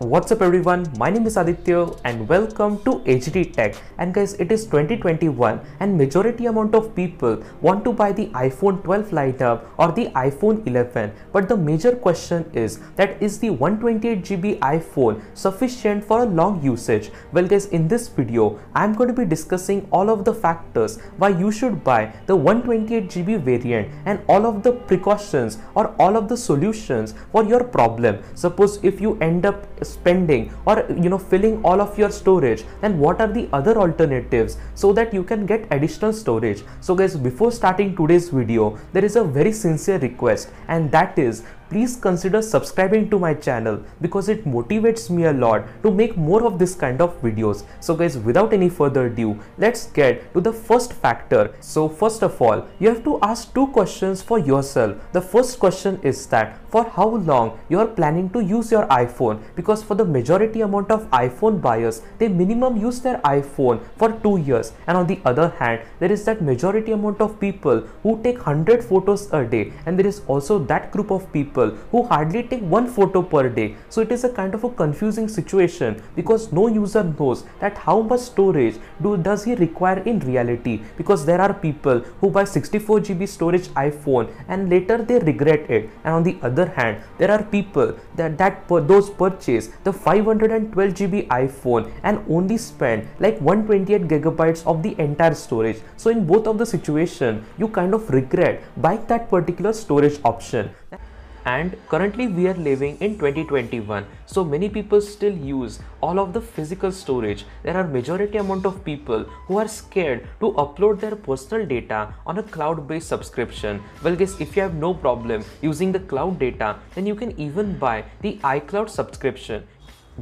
What's up everyone, my name is Aditya and welcome to HT Tech. And guys, it is 2021 and majority amount of people want to buy the iPhone 12 Lite or the iPhone 11. But the major question is that is the 128GB iPhone sufficient for a long usage? Well guys, in this video, I'm going to be discussing all of the factors why you should buy the 128GB variant and all of the precautions or all of the solutions for your problem. Suppose if you end up spending or filling all of your storage, then what are the other alternatives so that you can get additional storage. So guys, before starting today's video, there is a very sincere request, and that is please consider subscribing to my channel because it motivates me a lot to make more of this kind of videos. So guys, without any further ado, let's get to the first factor. So first of all, you have to ask two questions for yourself. The first question is that for how long you are planning to use your iPhone, because for the majority amount of iPhone buyers, they minimum use their iPhone for 2 years. And on the other hand, there is that majority amount of people who take 100 photos a day, and there is also that group of people who hardly take one photo per day. So it is a kind of a confusing situation because no user knows that how much storage does he require in reality, because there are people who buy 64GB storage iPhone and later they regret it. And on the other hand, there are people those purchase the 512GB iPhone and only spend like 128GB of the entire storage. So in both of the situation, you kind of regret buying that particular storage option. And currently we are living in 2021, so many people still use all of the physical storage. There are majority amount of people who are scared to upload their personal data on a cloud-based subscription. Well guys, if you have no problem using the cloud data, then you can even buy the iCloud subscription.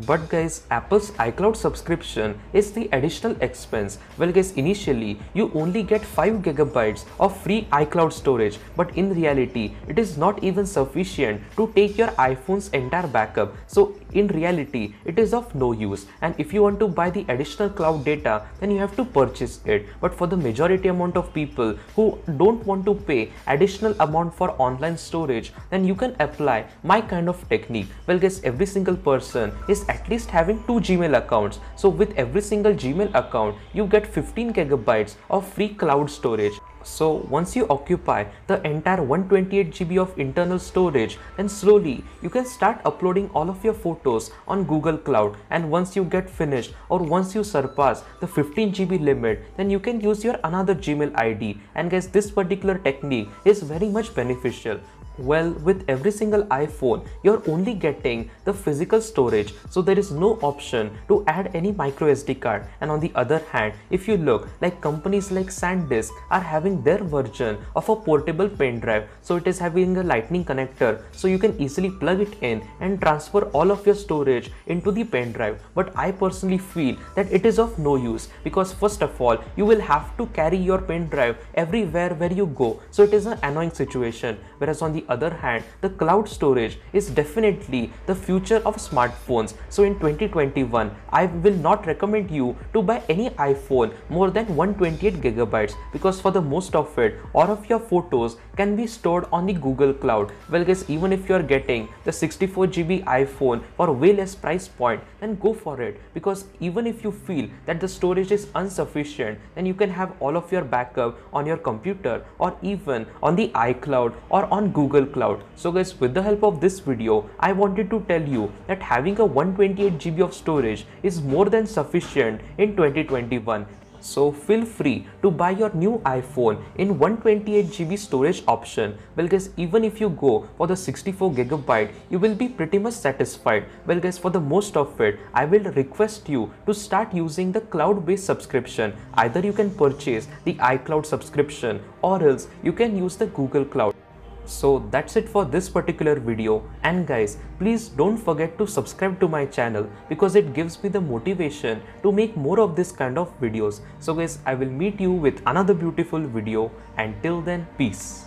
But guys, Apple's iCloud subscription is the additional expense. Well guys, initially you only get 5GB of free iCloud storage, but in reality it is not even sufficient to take your iPhone's entire backup. So in reality it is of no use, and if you want to buy the additional cloud data, then you have to purchase it. But for the majority amount of people who don't want to pay additional amount for online storage, then you can apply my kind of technique. Well guys, every single person is at least having 2 Gmail accounts. So with every single Gmail account, you get 15GB of free cloud storage. So once you occupy the entire 128GB of internal storage, then slowly you can start uploading all of your photos on Google Cloud. And once you get finished or once you surpass the 15GB limit, then you can use your another Gmail ID. And guys, this particular technique is very much beneficial. Well, with every single iPhone, you're only getting the physical storage, so there is no option to add any microSD card. And on the other hand, if you look, like companies like Sandisk are having their version of a portable pen drive. So it is having a lightning connector, so you can easily plug it in and transfer all of your storage into the pen drive. But I personally feel that it is of no use, because first of all, you will have to carry your pen drive everywhere where you go, so it is an annoying situation. Whereas on the other hand, the cloud storage is definitely the future of smartphones. So in 2021, I will not recommend you to buy any iPhone more than 128GB, because for the most of it, all of your photos can be stored on the Google Cloud. Well guys, even if you are getting the 64GB iPhone for way less price point, then go for it, because even if you feel that the storage is insufficient, then you can have all of your backup on your computer or even on the iCloud or on Google Cloud. So guys, with the help of this video, I wanted to tell you that having a 128GB of storage is more than sufficient in 2021. So feel free to buy your new iPhone in 128GB storage option. Well guys, even if you go for the 64GB, you will be pretty much satisfied. Well guys, for the most of it, I will request you to start using the cloud-based subscription. Either you can purchase the iCloud subscription or else you can use the Google Cloud. So that's it for this particular video, and guys, please don't forget to subscribe to my channel because it gives me the motivation to make more of this kind of videos. So guys, I will meet you with another beautiful video. Until then, peace.